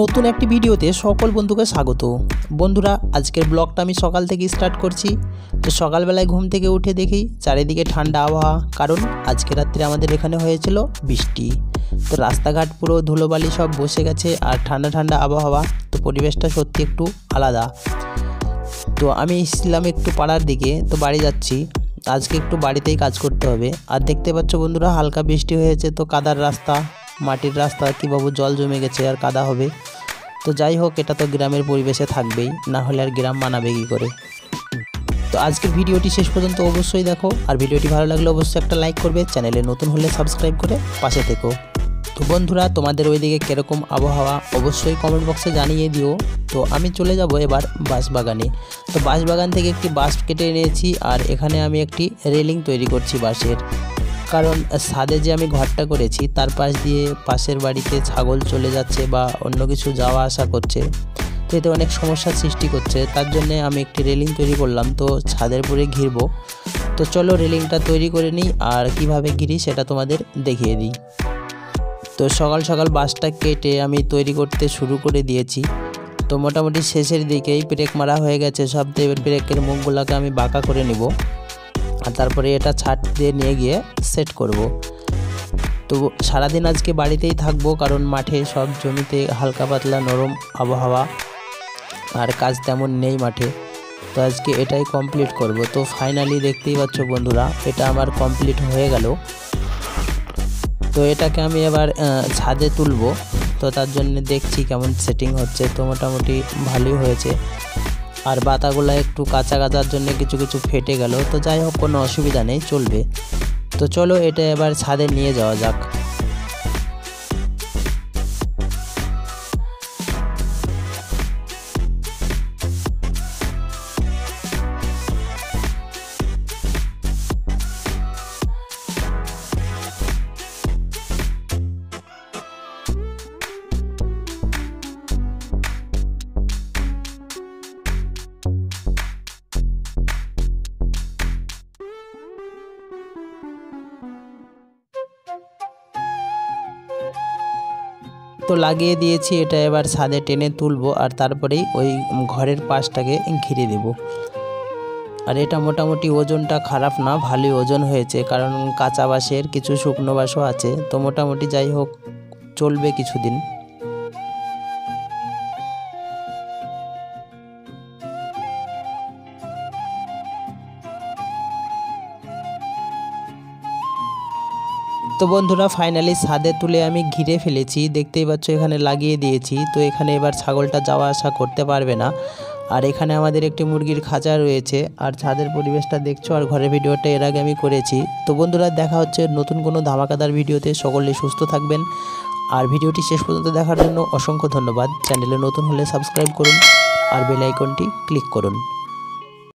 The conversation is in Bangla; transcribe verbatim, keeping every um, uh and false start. নতুন একটি ভিডিওতে সকল বন্ধুকে স্বাগত। বন্ধুরা, আজকের ব্লগটা আমি সকাল থেকে স্টার্ট করছি। তো সকালবেলায় ঘুম থেকে উঠে দেখি চারিদিকে ঠান্ডা আবহাওয়া, কারণ আজকে রাত্রে আমাদের এখানে হয়েছিল বৃষ্টি। তো রাস্তাঘাট পুরো ধুলোবালি সব বসে গেছে আর ঠান্ডা ঠান্ডা আবহাওয়া, তো পরিবেশটা সত্যি একটু আলাদা। তো আমি এসেছিলাম একটু পাড়ার দিকে, তো বাড়ি যাচ্ছি। আজকে একটু বাড়িতেই কাজ করতে হবে। আর দেখতে পাচ্ছ বন্ধুরা, হালকা বৃষ্টি হয়েছে, তো কাদার রাস্তা, মাটির রাস্তা, কি বাবু জল জমে গেছে আর কাদা হবে। তো যাই হোক, এটা তো গ্রামের পরিবেশে থাকবেই, না হলে আর গ্রাম মানাবে কী করে। তো আজকের ভিডিওটি শেষ পর্যন্ত অবশ্যই দেখো, আর ভিডিওটি ভালো লাগলে অবশ্যই একটা লাইক করবে, চ্যানেলে নতুন হলে সাবস্ক্রাইব করে পাশে থেকো। তো বন্ধুরা, তোমাদের ওইদিকে কীরকম আবহাওয়া অবশ্যই কমেন্ট বক্সে জানিয়ে দিও। তো আমি চলে যাব এবার বাঁশবাগানে। তো বাঁশবাগান থেকে একটি বাঁশ কেটে এনেছি, আর এখানে আমি একটি রেলিং তৈরি করছি বাঁশের, কারণ ছাদে যে আমি ঘরটা করেছি তার পাশ দিয়ে পাশের বাড়িতে ছাগল চলে যাচ্ছে বা অন্য কিছু যাওয়া আসা করছে, তো এতে অনেক সমস্যার সৃষ্টি করছে। তার জন্যে আমি একটি রেলিং তৈরি করলাম, তো ছাদের উপরে ঘিরব। তো চলো রেলিংটা তৈরি করে নিই, আর কিভাবে ঘিরি সেটা তোমাদের দেখিয়ে দিই। তো সকাল সকাল বাঁশটা কেটে আমি তৈরি করতে শুরু করে দিয়েছি। তো মোটামুটি শেষের দিকেই ব্রেক মারা হয়ে গেছে সব, তো এবার ব্রেকের মুখগুলোকে আমি বাঁকা করে নেব, আর তারপরে এটা ছাদ দিয়ে নিয়ে গিয়ে সেট করব। তো সারাদিন আজকে বাড়িতেই থাকবো, কারণ মাঠে সব জমিতে হালকা পাতলা নরম আবহাওয়া আর কাজ তেমন নেই মাঠে। তো আজকে এটাই কমপ্লিট করব। তো ফাইনালি দেখতেই পাচ্ছ বন্ধুরা, এটা আমার কমপ্লিট হয়ে গেল। তো এটাকে আমি এবার ছাদে তুলব, তো তার জন্য দেখছি কেমন সেটিং হচ্ছে। তো মোটামুটি ভালোই হয়েছে, আর বাতাগুলো একটু কাঁচা কাঁচার জন্য কিছু কিছু ফেটে গেল। তো যাই হোক, কোনো অসুবিধা নেই, চলবে। তো চলো এটা এবার ছাদে নিয়ে যাওয়া যাক। তো লাগিয়ে দিয়েছি, এটা এবার ছাদে টেনে তুলব, আর তারপরেই ওই ঘরের পাশটাকে ঘিরে দেব। আর এটা মোটামুটি ওজনটা খারাপ না, ভালোই ওজন হয়েছে, কারণ কাঁচা বাঁশের কিছু শুকনো বাঁশও আছে। তো মোটামুটি যাই হোক, চলবে কিছুদিন। তো বন্ধুরা, ফাইনালি ছাদে তুলে আমি ঘিরে ফেলেছি, দেখতেই পাচ্ছ এখানে লাগিয়ে দিয়েছি। তো এখানে এবার ছাগলটা যাওয়া আসা করতে পারবে না। আর এখানে আমাদের একটি মুরগির খাঁচা রয়েছে। আর ছাদের পরিবেশটা দেখছো, আর ঘরের ভিডিওটা এর আগে আমি করেছি। তো বন্ধুরা, দেখা হচ্ছে নতুন কোনো ধামাকাদার ভিডিওতে। সকলে সুস্থ থাকবেন, আর ভিডিওটি শেষ পর্যন্ত দেখার জন্য অসংখ্য ধন্যবাদ। চ্যানেলে নতুন হলে সাবস্ক্রাইব করুন, আর বেল আইকনটি ক্লিক করুন।